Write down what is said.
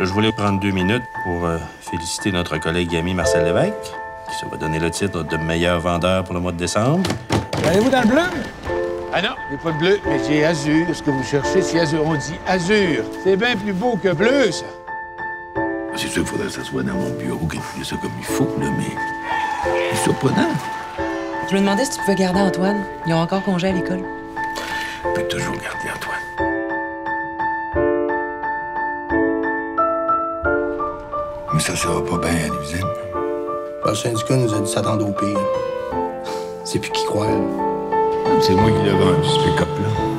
Je voulais prendre 2 minutes pour féliciter notre collègue et ami Marcel Lévesque, qui se va donner le titre de meilleur vendeur pour le mois de décembre. Allez-vous dans le bleu? Ah non, j'ai pas de bleu, mais j'ai azur. Ce que vous cherchez, c'est azur. On dit azur. C'est bien plus beau que bleu, ça. C'est sûr qu'il faudrait que ça soit dans mon bureau, qu'il fasse ça comme il faut, là, mais c'est surprenant. Je me demandais si tu pouvais garder Antoine. Ils ont encore congé à l'école. On peut toujours garder Antoine. Mais ça va pas bien à l'usine. Le syndicat nous a dit s'attendre au pire. C'est plus qui croire. C'est moi qui l'ai vendu, ce pick-up-là.